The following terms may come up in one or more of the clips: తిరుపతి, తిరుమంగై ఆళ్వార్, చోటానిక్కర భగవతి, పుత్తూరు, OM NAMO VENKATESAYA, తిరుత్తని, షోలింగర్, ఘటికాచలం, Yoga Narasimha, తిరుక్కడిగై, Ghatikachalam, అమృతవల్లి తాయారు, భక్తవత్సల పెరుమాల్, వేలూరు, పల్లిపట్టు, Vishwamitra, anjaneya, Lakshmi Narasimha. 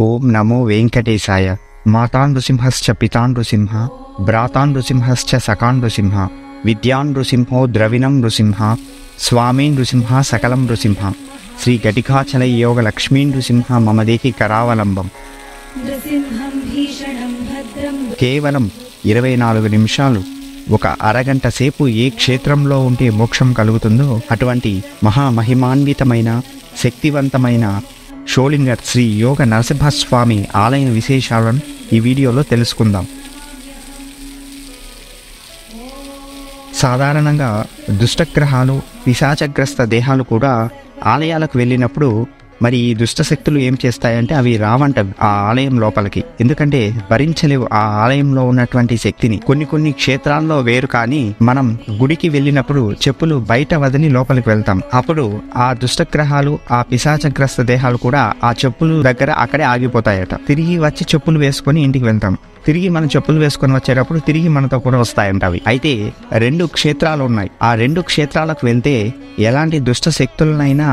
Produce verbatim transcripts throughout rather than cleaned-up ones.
ओम नमो वेंकटेशाय। मातानृसिंहश्च पितानृसिंह भ्रातानृसिंहश्च सखानृसिंह विद्यानृसिंहो द्रविणं नृसिंह स्वामीनृसिंह सकलं नृसिंह श्री घटिकाचल योग लक्ष्मीनृसिंह मम देहि करावलंबं नृसिंहं भीषणं भद्रं। केवलं चौबीस నిమిషాలు ఒక అరగంట సేపు ఏ క్షేత్రంలో ఉంటే మోక్షం కలుగుతుందో అటువంటి మహా మహిమాన్వితమైన శక్తివంతమైన షోలింగర్ శ్రీ యోగ నరసింహస్వామి ఆలయ విశేషాలను ఈ వీడియోలో తెలుసుకుందాం. సాధారణంగా దుష్టగ్రహాలు పిశాచగ్రస్త దేహాలు కూడా ఆలయాలకు వెళ్ళినప్పుడు మరి ఈ దుష్టశక్తులు ఏం చేస్తాయంటే అవి రావంటవి ఆ ఆలయం లోపలికి, ఎందుకంటే భరించలేవు ఆ ఆలయంలో ఉన్నటువంటి శక్తిని. కొన్ని కొన్ని క్షేత్రాల్లో వేరు, కానీ మనం గుడికి వెళ్ళినప్పుడు చెప్పులు బయట వదిలి లోపలికి వెళ్తాం, అప్పుడు ఆ దుష్టగ్రహాలు ఆ పిశాచగ్రస్త దేహాలు కూడా ఆ చెప్పులు దగ్గర అక్కడే ఆగిపోతాయట. తిరిగి వచ్చి చెప్పులు వేసుకొని ఇంటికి వెళ్తాం, తిరిగి మనం చెప్పులు వేసుకొని వచ్చేటప్పుడు తిరిగి మనతో కూడా వస్తాయంట అవి. అయితే రెండు క్షేత్రాలు ఉన్నాయి, ఆ రెండు క్షేత్రాలకు వెళ్తే ఎలాంటి దుష్ట శక్తులనైనా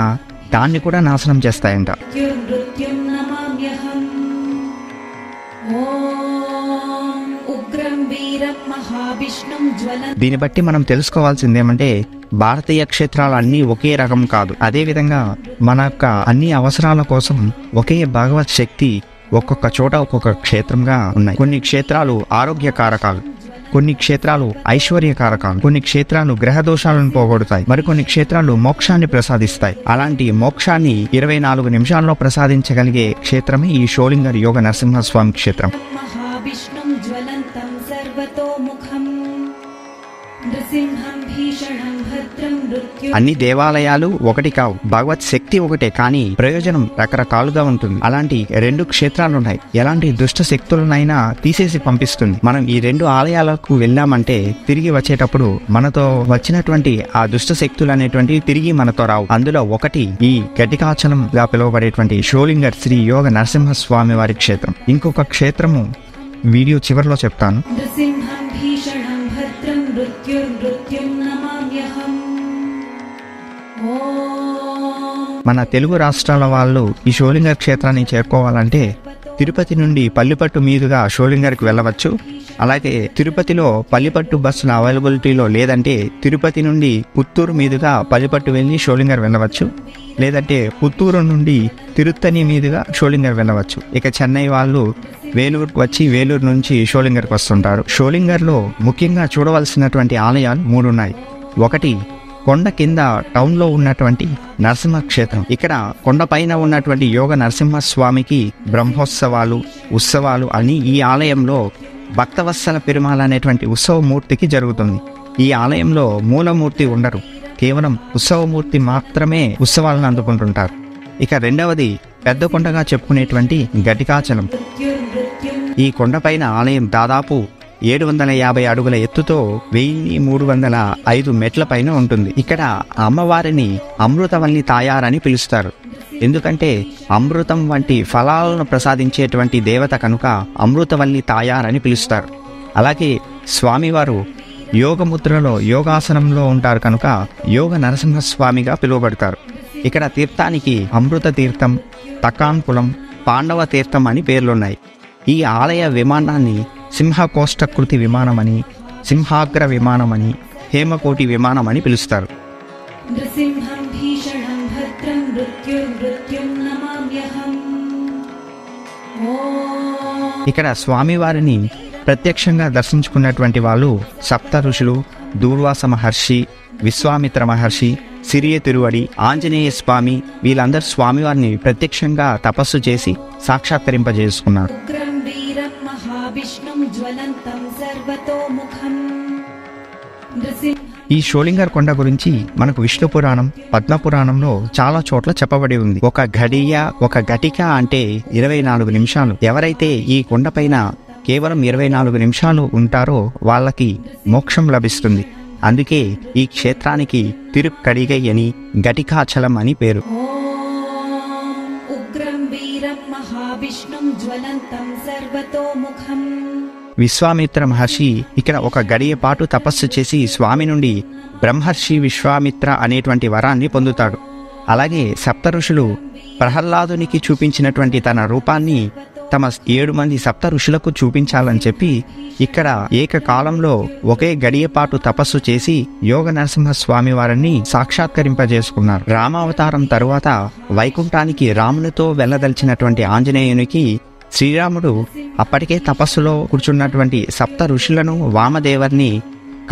దాన్ని కూడా నాశనం చేస్తాయంట. దీన్ని బట్టి మనం తెలుసుకోవాల్సిందేమంటే భారతీయ క్షేత్రాలు అన్నీ ఒకే రకం కాదు, అదేవిధంగా మన యొక్క అన్ని అవసరాల కోసం ఒకే భగవత్ శక్తి ఒక్కొక్క చోట ఒక్కొక్క క్షేత్రంగా ఉన్నాయి. కొన్ని క్షేత్రాలు ఆరోగ్యకారకాలు, కొన్ని క్షేత్రాలు ఐశ్వర్యకారకాలు, కొన్ని క్షేత్రాలు గ్రహ దోషాలను పోగొడతాయి, మరికొన్ని క్షేత్రాలు మోక్షాన్ని ప్రసాదిస్తాయి. అలాంటి మోక్షాన్ని ఇరవై నాలుగు నిమిషాల్లో ప్రసాదించగలిగే క్షేత్రమే ఈ షోలింగర్ యోగ నరసింహస్వామి క్షేత్రం. అన్ని దేవాలయాలు ఒకటి కావు, భగవత్ శక్తి ఒకటే, కానీ ప్రయోజనం రకరకాలుగా ఉంటుంది. అలాంటి రెండు క్షేత్రాలున్నాయి, ఎలాంటి దుష్ట శక్తులనైనా తీసేసి పంపిస్తుంది. మనం ఈ రెండు ఆలయాలకు వెళ్ళామంటే తిరిగి వచ్చేటప్పుడు మనతో వచ్చినటువంటి ఆ దుష్ట శక్తులు అనేటువంటివి తిరిగి మనతో రావు. అందులో ఒకటి ఈ ఘటికాచలం గా పిలువబడేటువంటి షోలింగర్ శ్రీ యోగ నరసింహస్వామి వారి క్షేత్రం. ఇంకొక క్షేత్రము వీడియో చివరిలో చెప్తాను. మన తెలుగు రాష్ట్రాల వాళ్ళు ఈ షోలింగర్ క్షేత్రాన్ని చేరుకోవాలంటే తిరుపతి నుండి పల్లిపట్టు మీదుగా షోలింగర్కి వెళ్ళవచ్చు. అలాగే తిరుపతిలో పల్లిపట్టు బస్సుల అవైలబిలిటీలో లేదంటే తిరుపతి నుండి పుత్తూరు మీదుగా పల్లిపట్టు వెళ్ళి షోలింగర్ వెళ్ళవచ్చు, లేదంటే పుత్తూరు నుండి తిరుత్తని మీదుగా షోలింగర్ వెళ్ళవచ్చు. ఇక చెన్నై వాళ్ళు వేలూరుకు వచ్చి వేలూరు నుంచి షోలింగర్కి వస్తుంటారు. షోలింగర్లో ముఖ్యంగా చూడవలసినటువంటి ఆలయాలు మూడు ఉన్నాయి. ఒకటి కొండ కింద టౌన్లో ఉన్నటువంటి నరసింహ క్షేత్రం. ఇక్కడ కొండపైన ఉన్నటువంటి యోగ నరసింహస్వామికి బ్రహ్మోత్సవాలు ఉత్సవాలు అని ఈ ఆలయంలో భక్తవత్సల పెరుమాల్ అనేటువంటి ఉత్సవమూర్తికి జరుగుతుంది. ఈ ఆలయంలో మూలమూర్తి ఉండరు, కేవలం ఉత్సవమూర్తి మాత్రమే ఉత్సవాలను అందుకుంటుంటారు. ఇక రెండవది పెద్ద కొండగా చెప్పుకునేటువంటి ఘటికాచలం. ఈ కొండపైన ఆలయం దాదాపు ఏడు వందల యాభై అడుగుల ఎత్తుతో వెయ్యి మూడు వందల ఐదు మెట్ల పైన ఉంటుంది. ఇక్కడ అమ్మవారిని అమృతవల్లి తాయారని పిలుస్తారు, ఎందుకంటే అమృతం వంటి ఫలాలను ప్రసాదించేటువంటి దేవత కనుక అమృతవల్లి తాయారని పిలుస్తారు. అలాగే స్వామివారు యోగముద్రలో యోగాసనంలో ఉంటారు కనుక యోగ నరసింహస్వామిగా పిలువబడతారు. ఇక్కడ తీర్థానికి అమృత తీర్థం, తకాన్పులం, పాండవ తీర్థం అని పేర్లున్నాయి. ఈ ఆలయ విమానాన్ని సింహకోష్టకృతి విమానమని, సింహాగ్ర విమానమని, హేమకోటి విమానమని పిలుస్తారు. ఇక్కడ స్వామివారిని ప్రత్యక్షంగా దర్శించుకున్నటువంటి వాళ్ళు సప్త ఋషులు, దూర్వాస మహర్షి, విశ్వామిత్ర మహర్షి, సిరియ తిరువడి, ఆంజనేయ స్వామి, వీళ్ళందరూ స్వామివారిని ప్రత్యక్షంగా తపస్సు చేసి సాక్షాత్కరింపజేసుకున్నారు. ఈ షోలింగర్ కొండ గురించి మనకు విష్ణు పురాణం, పద్మ పురాణంలో చాలా చోట్ల చెప్పబడి ఉంది. ఒక ఘడియ ఒక ఘటిక అంటే ఇరవై నాలుగు నిమిషాలు. ఎవరైతే ఈ కొండపైన కేవలం ఇరవై నాలుగు నిమిషాలు ఉంటారో వాళ్ళకి మోక్షం లభిస్తుంది. అందుకే ఈ క్షేత్రానికి తిరుక్కడిగై అని, ఘటికాచలం అని పేరు. విశ్వామిత్ర మహర్షి ఇక్కడ ఒక గడియ పాటు తపస్సు చేసి స్వామి నుండి బ్రహ్మర్షి విశ్వామిత్ర అనేటువంటి వరాన్ని పొందుతాడు. అలాగే సప్త ఋషులు ప్రహ్లాదునికి చూపించినటువంటి తన రూపాన్ని తమ ఏడు మంది సప్త ఋషులకు చూపించాలని చెప్పి ఇక్కడ ఏకకాలంలో ఒకే గడియపాటు తపస్సు చేసి యోగ నరసింహస్వామి వారిని సాక్షాత్కరింపజేసుకున్నారు. రామావతారం తరువాత వైకుంఠానికి రామునితో వెళ్ళదలిచినటువంటి ఆంజనేయునికి శ్రీరాముడు అప్పటికే తపస్సులో కూర్చున్నటువంటి సప్త ఋషులను వామదేవర్ని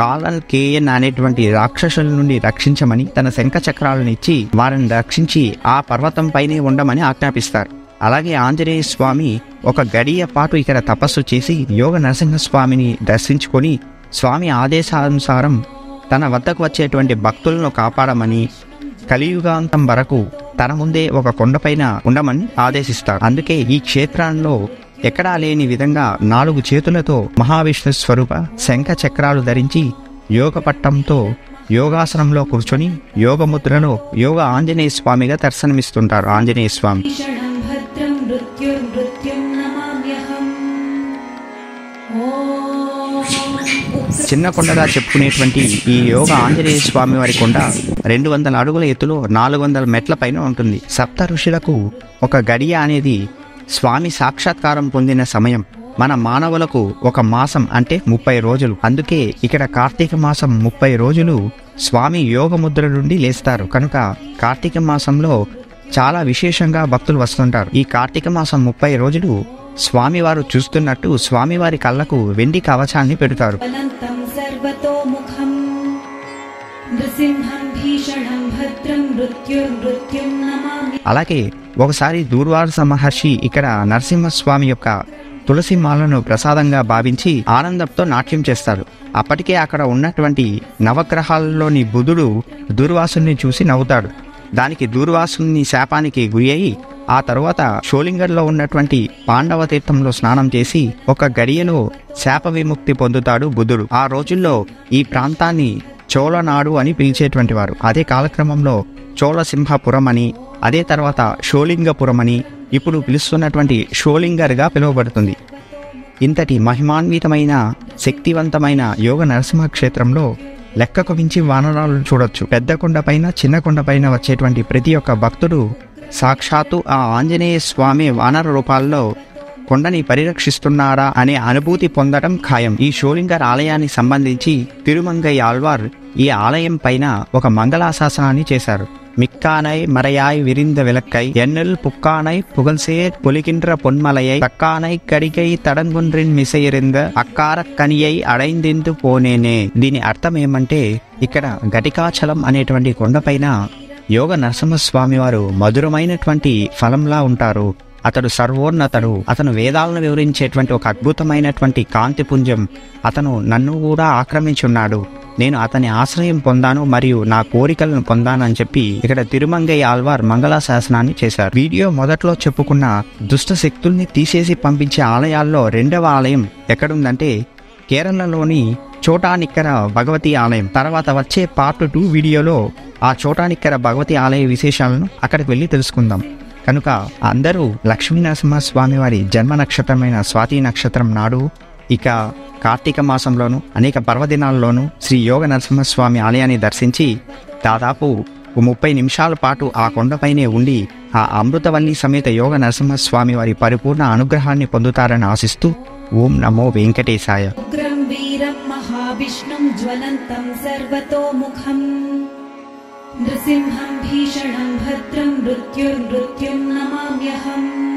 కాలల్ కేయన్ అనేటువంటి రాక్షసుల నుండి రక్షించమని తన శంఖ చక్రాలను ఇచ్చి వారిని రక్షించి ఆ పర్వతంపైనే ఉండమని ఆజ్ఞాపిస్తారు. అలాగే ఆంజనేయ స్వామి ఒక గడియ పాటు ఇక్కడ తపస్సు చేసి యోగ నరసింహస్వామిని దర్శించుకొని స్వామి ఆదేశానుసారం తన వద్దకు వచ్చేటువంటి భక్తులను కాపాడమని, కలియుగాంతం వరకు తన ముందే ఒక కొండపైన ఉండమని ఆదేశిస్తారు. అందుకే ఈ క్షేత్రంలో ఎక్కడా లేని విధంగా నాలుగు చేతులతో మహావిష్ణు స్వరూప శంఖ చక్రాలు ధరించి యోగ పట్టంతో యోగాసనంలో కూర్చొని యోగముద్రలో యోగ ఆంజనేయ స్వామిగా దర్శనమిస్తుంటారు. ఆంజనేయ స్వామి చిన్న కొండగా చెప్పుకునేటువంటి ఈ యోగ ఆంజనేయ స్వామి వారి కొండ రెండు వందల అడుగుల ఎత్తులో నాలుగు వందల మెట్ల పైన ఉంటుంది. సప్త ఋషులకు ఒక గడియ అనేది స్వామి సాక్షాత్కారం పొందిన సమయం. మన మానవులకు ఒక మాసం అంటే ముప్పై రోజులు. అందుకే ఇక్కడ కార్తీక మాసం ముప్పై రోజులు స్వామి యోగముద్ర నుండి లేస్తారు. కనుక కార్తీక మాసంలో చాలా విశేషంగా భక్తులు వస్తుంటారు. ఈ కార్తీక మాసం ముప్పై రోజులు స్వామివారు చూస్తున్నట్టు స్వామివారి కళ్ళకు వెండి కవచాన్ని పెడతారు. అలాగే ఒకసారి దూర్వాస మహర్షి ఇక్కడ నరసింహస్వామి యొక్క తులసి మాలను ప్రసాదంగా భావించి ఆనందంతో నాట్యం చేస్తారు. అప్పటికే అక్కడ ఉన్నటువంటి నవగ్రహాలలోని బుధుడు దూర్వాసుని చూసి నవ్వుతాడు. దానికి దూర్వాసుని శాపానికి గురి అయి ఆ తర్వాత షోలింగర్లో ఉన్నటువంటి పాండవ తీర్థంలో స్నానం చేసి ఒక గడియలో శాప విముక్తి పొందుతాడు బుధుడు. ఆ రోజుల్లో ఈ ప్రాంతాన్ని చోళ నాడు అని పిలిచేటువంటి వారు. అదే కాలక్రమంలో చోళసింహపురం అని, అదే తర్వాత షోలింగపురం అని ఇప్పుడు పిలుస్తున్నటువంటి షోలింగర్గా పిలువబడుతుంది. ఇంతటి మహిమాన్వితమైన శక్తివంతమైన యోగ నరసింహ క్షేత్రంలో లెక్కకు మించి వానరాలను చూడొచ్చు. పెద్ద కొండపైన చిన్న కొండపైన వచ్చేటువంటి ప్రతి ఒక్క భక్తుడు సాక్షాత్తు ఆ ఆంజనేయ స్వామి వానర రూపాల్లో కొండని పరిరక్షిస్తున్నారా అనే అనుభూతి పొందడం ఖాయం. ఈ షోలింగర్ ఆలయానికి సంబంధించి తిరుమంగై ఆళ్వార్ ఈ ఆలయం పైన ఒక మంగళాశాసనాన్ని చేశారు. మిక్కానై మరయాయ్ విరింద విలక్కై ఎన్నెల్ పుక్కానై పుగల్సే పొలికిండ్ర పొన్మలయై తక్కానై కడికై తడంగుండ్రిన్ మిసైరింద అక్కార కనియై అడైందిందు పోనేనే. దీని అర్థం ఏమంటే ఇక్కడ ఘటికాచలం అనేటువంటి కొండపైన యోగ నరసింహస్వామి వారు మధురమైనటువంటి ఫలంలా ఉంటారు. అతడు సర్వోన్నతడు. అతను వేదాలను వివరించేటువంటి ఒక అద్భుతమైనటువంటి కాంతిపుంజం. అతను నన్ను కూడా ఆక్రమించున్నాడు. నేను అతని ఆశ్రయం పొందాను మరియు నా కోరికలను పొందానని చెప్పి ఇక్కడ తిరుమంగై ఆళ్వార్ మంగళాశాసనాన్ని చేశారు. వీడియో మొదట్లో చెప్పుకున్న దుష్ట శక్తుల్ని తీసేసి పంపించే ఆలయాల్లో రెండవ ఆలయం ఎక్కడుందంటే కేరళలోని చోటానిక్కర భగవతి ఆలయం. తర్వాత వచ్చే పార్ట్ టూ వీడియోలో ఆ చోటానిక్కర భగవతి ఆలయ విశేషాలను అక్కడికి వెళ్ళి తెలుసుకుందాం. కనుక అందరూ లక్ష్మీనరసింహస్వామి వారి జన్మ నక్షత్రమైన స్వాతి నక్షత్రం నాడు ఇక కార్తీక మాసంలోను అనేక పర్వదినాల్లోనూ శ్రీ యోగ నరసింహస్వామి ఆలయాన్ని దర్శించి దాదాపు ముప్పై నిమిషాల పాటు ఆ కొండపైనే ఉండి ఆ అమృతవల్లి సమేత యోగ నరసింహస్వామి వారి పరిపూర్ణ అనుగ్రహాన్ని పొందుతారని ఆశిస్తూ ఓం నమో వెంకటేశాయ. నృసింహం భీషణం భద్రం మృత్యుర్మృత్యుం నమామ్యహం.